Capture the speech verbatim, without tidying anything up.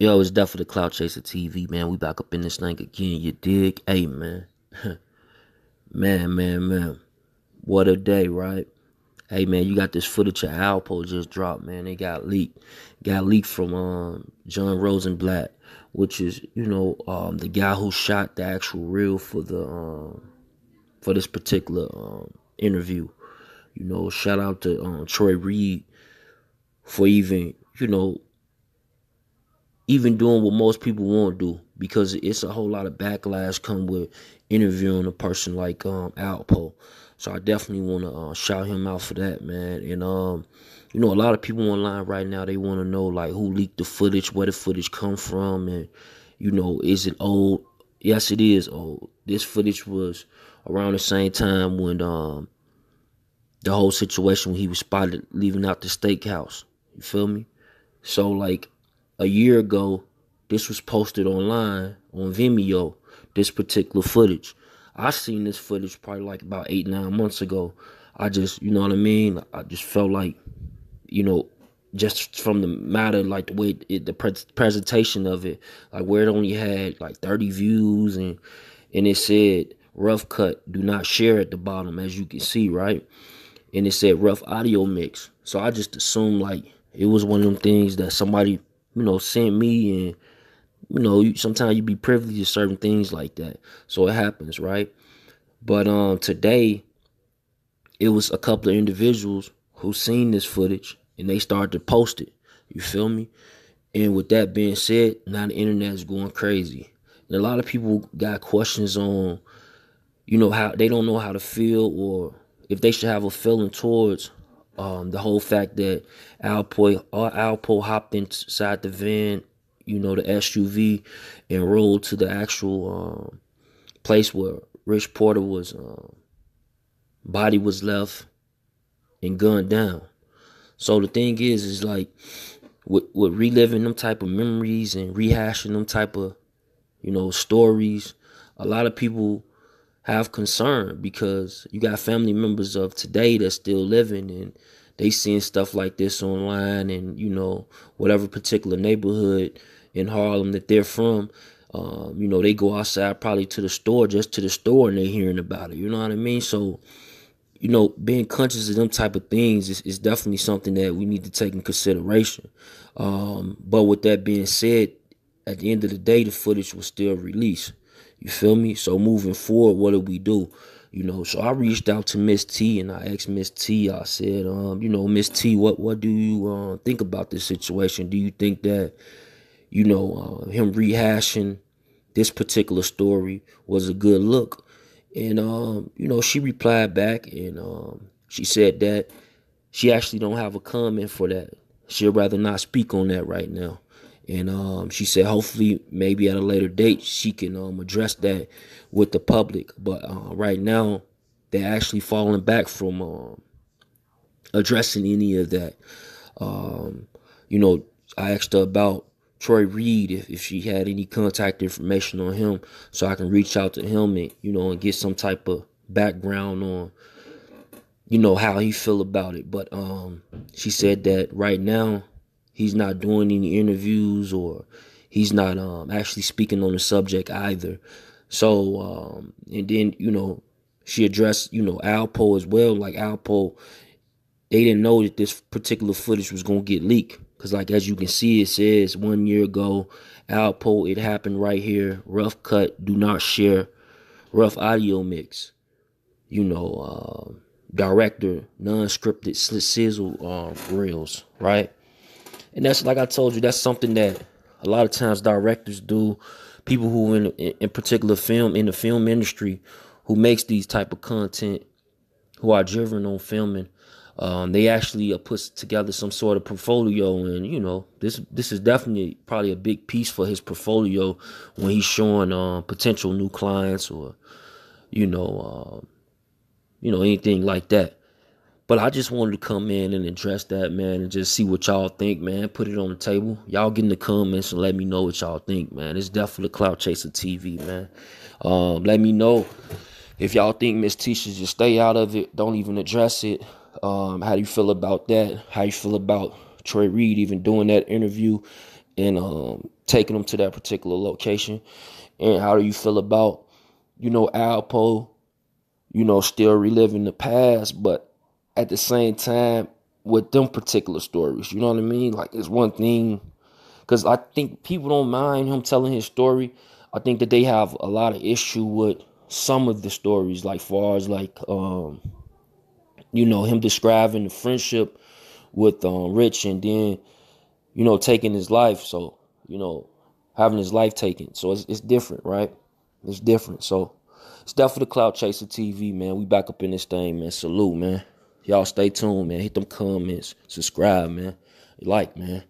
Yo, it's definitely Clout Chaser T V, man. We back up in this thing again, you dig? Hey, man. man, man, man. What a day, right? Hey, man, you got this footage of Alpo just dropped, man. It got leaked. Got leaked from um, John Rosenblatt, which is, you know, um, the guy who shot the actual reel for the um, for this particular um, interview. You know, shout out to um, Troy Reed for even, you know, even doing what most people won't do, because it's a whole lot of backlash come with interviewing a person like um, Alpo. So I definitely want to uh, shout him out for that, man. And, um, you know, a lot of people online right now, they want to know, like, who leaked the footage, where the footage come from, and, you know, is it old? Yes, it is old. This footage was around the same time when um, the whole situation when he was spotted leaving out the steakhouse. You feel me? So, like, a year ago, this was posted online on Vimeo, this particular footage. I seen this footage probably like about eight, nine months ago. I just, you know what I mean? I just felt like, you know, just from the matter, like the way it, the pre presentation of it, like where it only had like thirty views and, and it said, rough cut, do not share at the bottom, as you can see, right? And it said rough audio mix. So I just assumed like it was one of them things that somebody, you know, sent me, and, you know, sometimes you be privy to certain things like that. So it happens, right? But um, today, it was a couple of individuals who seen this footage, and they started to post it. You feel me? And with that being said, now the internet is going crazy. And a lot of people got questions on, you know, how they don't know how to feel, or if they should have a feeling towards Um, the whole fact that Alpo, Alpo hopped inside the van, you know, the S U V, and rolled to the actual um, place where Rich Porter was, um, body was left and gunned down. So the thing is, is like with, with reliving them type of memories and rehashing them type of, you know, stories, a lot of people have concern, because you got family members of today that's still living, and they seeing stuff like this online, and, you know, whatever particular neighborhood in Harlem that they're from, um, you know, they go outside probably to the store, just to the store, and they're hearing about it. You know what I mean? So, you know, being conscious of them type of things is, is definitely something that we need to take in consideration. Um, but with that being said, at the end of the day, the footage was still released. You feel me? So moving forward, what do we do? You know, so I reached out to Miss T, and I asked Miss T, I said, um, you know, Miss T, what, what do you uh, think about this situation? Do you think that, you know, uh, him rehashing this particular story was a good look? And, um, you know, she replied back, and um, she said that she actually don't have a comment for that. She'd rather not speak on that right now. And um, she said hopefully maybe at a later date she can um, address that with the public. But uh, right now they're actually falling back from um, addressing any of that. Um, you know, I asked her about Troy Reed, if, if she had any contact information on him, so I can reach out to him and, you know, and get some type of background on, you know, how he feel about it. But um, she said that right now he's not doing any interviews, or he's not um, actually speaking on the subject either. So, um, and then, you know, she addressed, you know, Alpo as well. Like Alpo, they didn't know that this particular footage was going to get leaked. Because, like, as you can see, it says one year ago, Alpo, it happened right here. Rough cut, do not share. Rough audio mix. You know, uh, director, non-scripted sizzle uh, reels, right? And that's, like I told you, that's something that a lot of times directors do, people who in in particular film, in the film industry, who makes these type of content, who are driven on filming, um, they actually uh, put together some sort of portfolio. And, you know, this this is definitely probably a big piece for his portfolio when he's showing uh, potential new clients, or, you know, uh, you know, anything like that. But I just wanted to come in and address that, man, and just see what y'all think, man. Put it on the table. Y'all get in the comments and let me know what y'all think, man. It's definitely Clout Chaser T V, man. Um, let me know if y'all think Miss T should just stay out of it. Don't even address it. Um, how do you feel about that? How you feel about Troy Reed even doing that interview? And um, taking them to that particular location. And how do you feel about, you know, Alpo, you know, still reliving the past, but at the same time with them particular stories, you know what I mean? Like, it's one thing, because I think people don't mind him telling his story. I think that they have a lot of issue with some of the stories, like far as like, um, you know, him describing the friendship with um, Rich, and then, you know, taking his life. So, you know, having his life taken. So it's, it's different, right? It's different. So it's definitely the Clout Chaser T V, man. We back up in this thing, man. Salute, man. Y'all stay tuned, man. Hit them comments. Subscribe, man. Like, man.